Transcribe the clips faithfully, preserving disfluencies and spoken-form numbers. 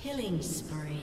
Killing spree.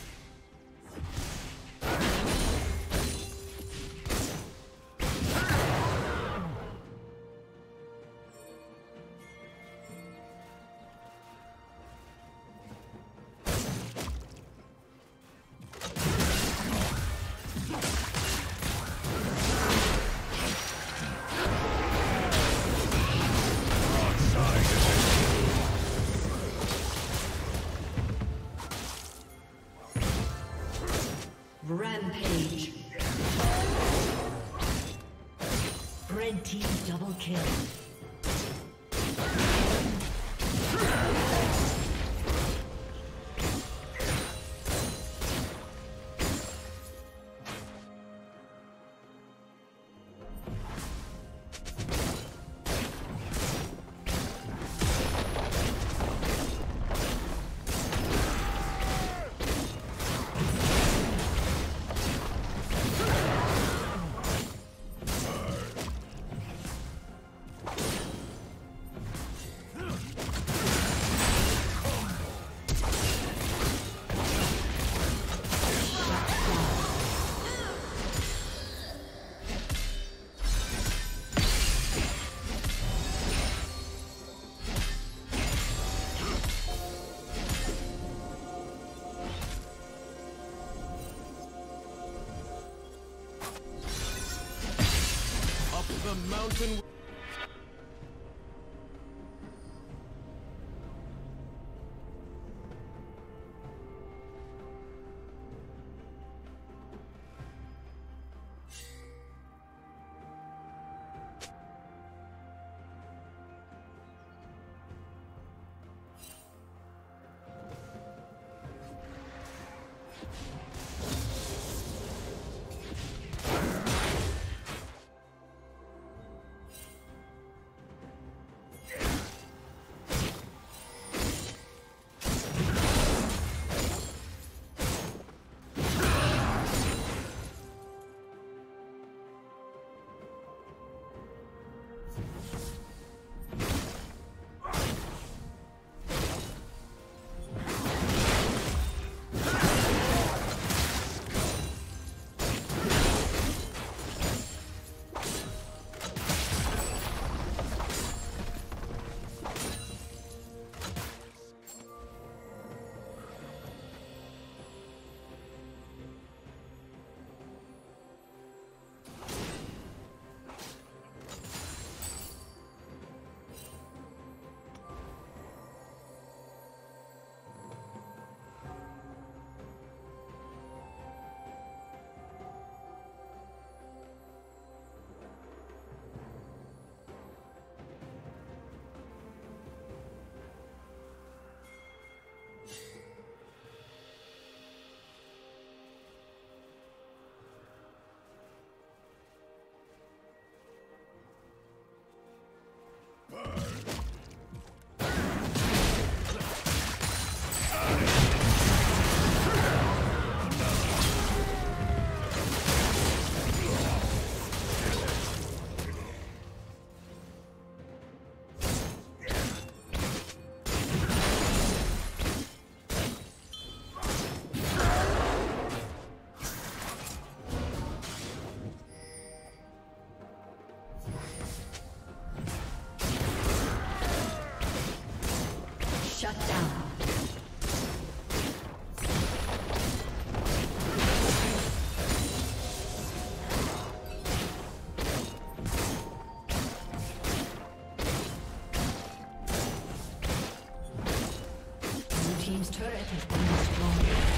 Rampage. Red team double kill. The mountain. team's turret has been destroyed.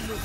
Blue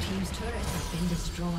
team's turret has been destroyed.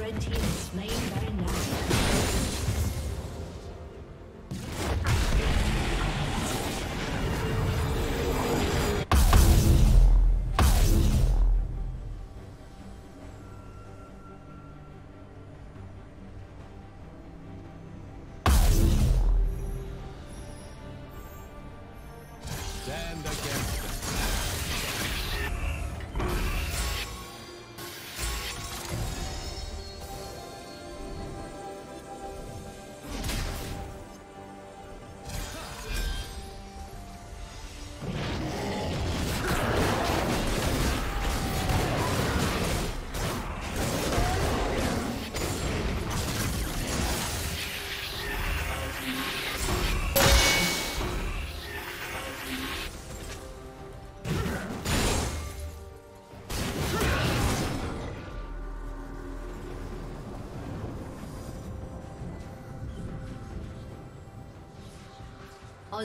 Red team is slain by now.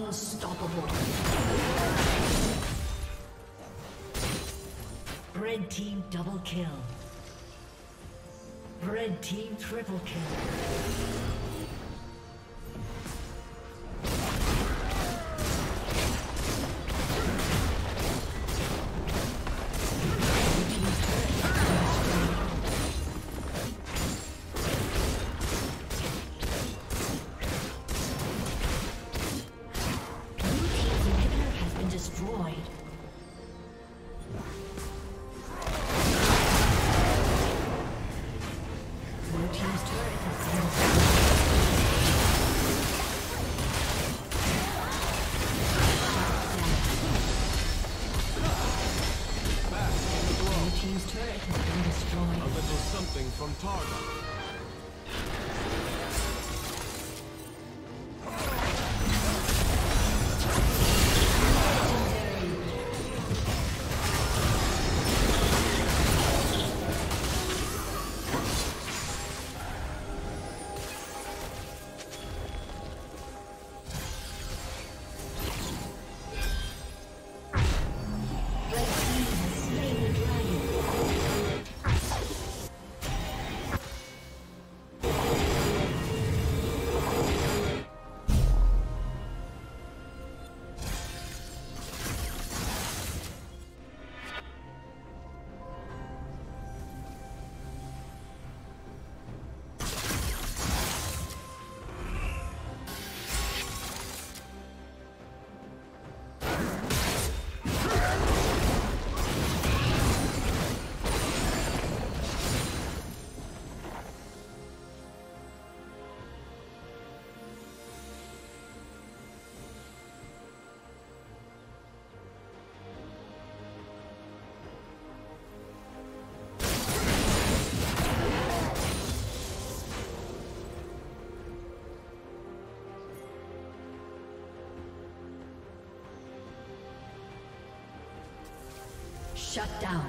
Unstoppable. Red team double kill. Red team triple kill. Shut down.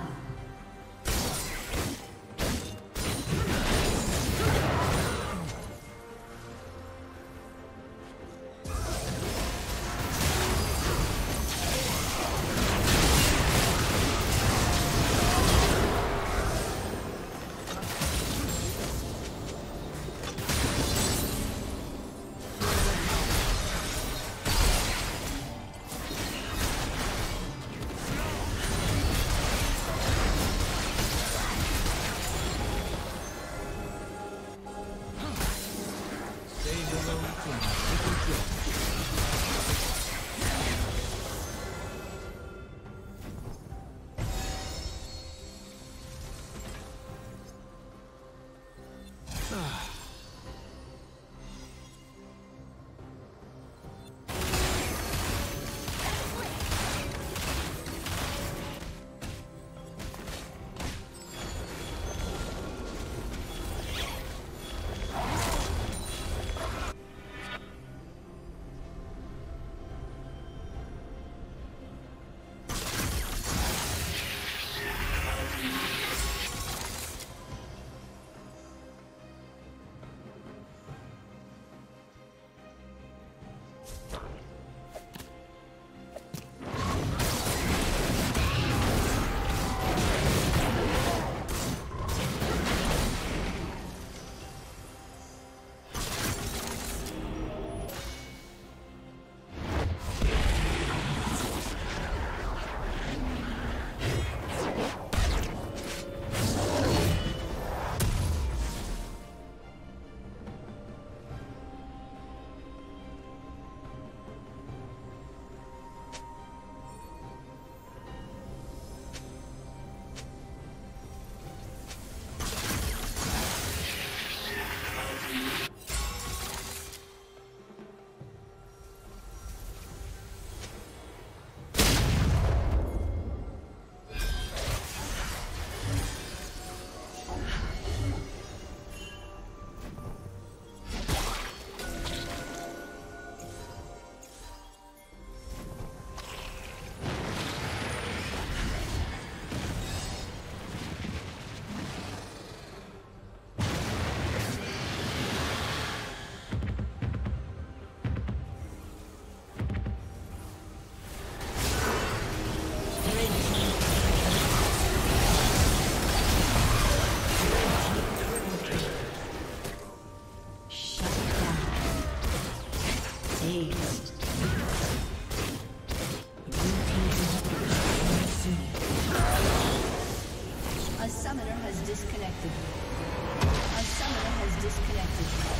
Aced. A summoner has disconnected. A summoner has disconnected.